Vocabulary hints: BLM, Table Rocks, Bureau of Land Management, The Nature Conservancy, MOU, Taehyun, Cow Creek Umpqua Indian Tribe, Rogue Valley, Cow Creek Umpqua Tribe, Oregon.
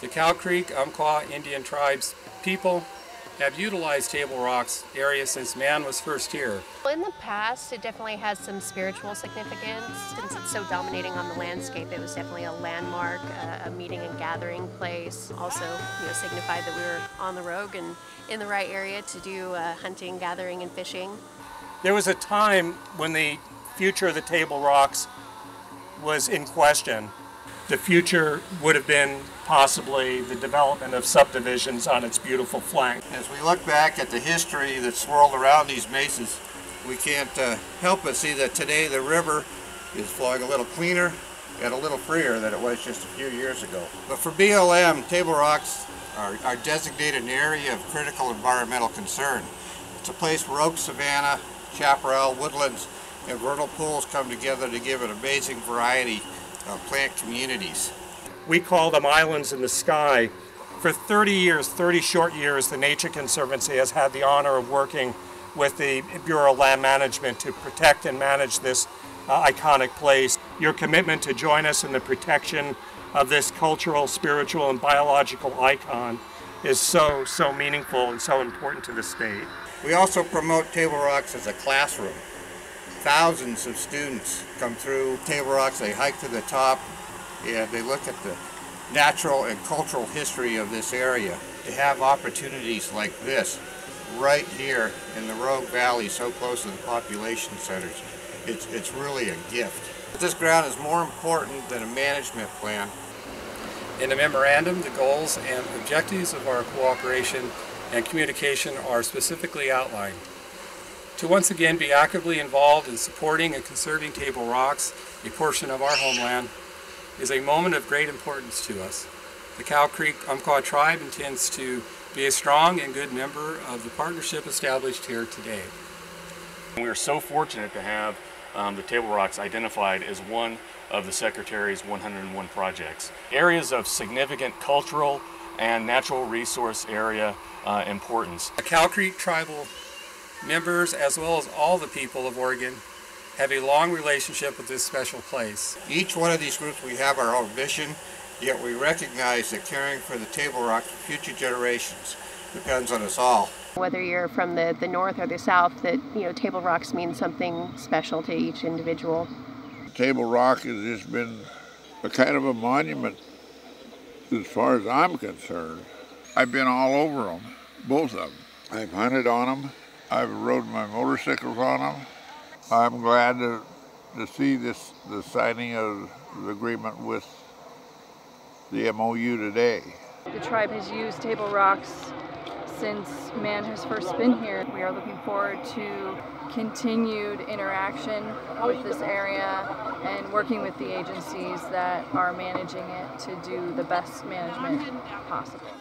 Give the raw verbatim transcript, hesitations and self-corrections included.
The Cow Creek Umpqua Indian Tribe's people have utilized Table Rock's area since man was first here. In the past, it definitely has some spiritual significance. Since it's so dominating on the landscape, it was definitely a landmark, a meeting and gathering place. Also, you know, signified that we were on the Rogue and in the right area to do uh, hunting, gathering, and fishing. There was a time when the future of the Table Rocks was in question. The future would have been possibly the development of subdivisions on its beautiful flank. As we look back at the history that swirled around these mesas, we can't uh, help but see that today the river is flowing a little cleaner and a little freer than it was just a few years ago. But for B L M, Table Rocks are, are designated an area of critical environmental concern. It's a place where oak, savanna, chaparral, woodlands, and vernal pools come together to give an amazing variety Uh, plant communities. We call them islands in the sky. For thirty years, thirty short years, the Nature Conservancy has had the honor of working with the Bureau of Land Management to protect and manage this uh, iconic place. Your commitment to join us in the protection of this cultural, spiritual, and biological icon is so, so meaningful and so important to the state. We also promote Table Rocks as a classroom. Thousands of students come through Table Rocks, they hike to the top, and they look at the natural and cultural history of this area. To have opportunities like this right here in the Rogue Valley, so close to the population centers, it's, it's really a gift. This ground is more important than a management plan. In the memorandum, the goals and objectives of our cooperation and communication are specifically outlined. To once again be actively involved in supporting and conserving Table Rocks, a portion of our homeland, is a moment of great importance to us. The Cow Creek Umpqua Tribe intends to be a strong and good member of the partnership established here today. We are so fortunate to have um, the Table Rocks identified as one of the Secretary's one hundred and one projects. Areas of significant cultural and natural resource area uh, importance. The Cow Creek tribal members, as well as all the people of Oregon, have a long relationship with this special place. Each one of these groups, we have our own mission, yet we recognize that caring for the Table Rocks for future generations depends on us all. Whether you're from the, the north or the south, that you know, Table Rocks means something special to each individual. Table Rock has just been a kind of a monument as far as I'm concerned. I've been all over them, both of them. I've hunted on them. I've rode my motorcycles on them. I'm glad to, to see this, the signing of the agreement with the M O U today. The tribe has used Table Rocks since man has first been here. We are looking forward to continued interaction with this area and working with the agencies that are managing it to do the best management possible.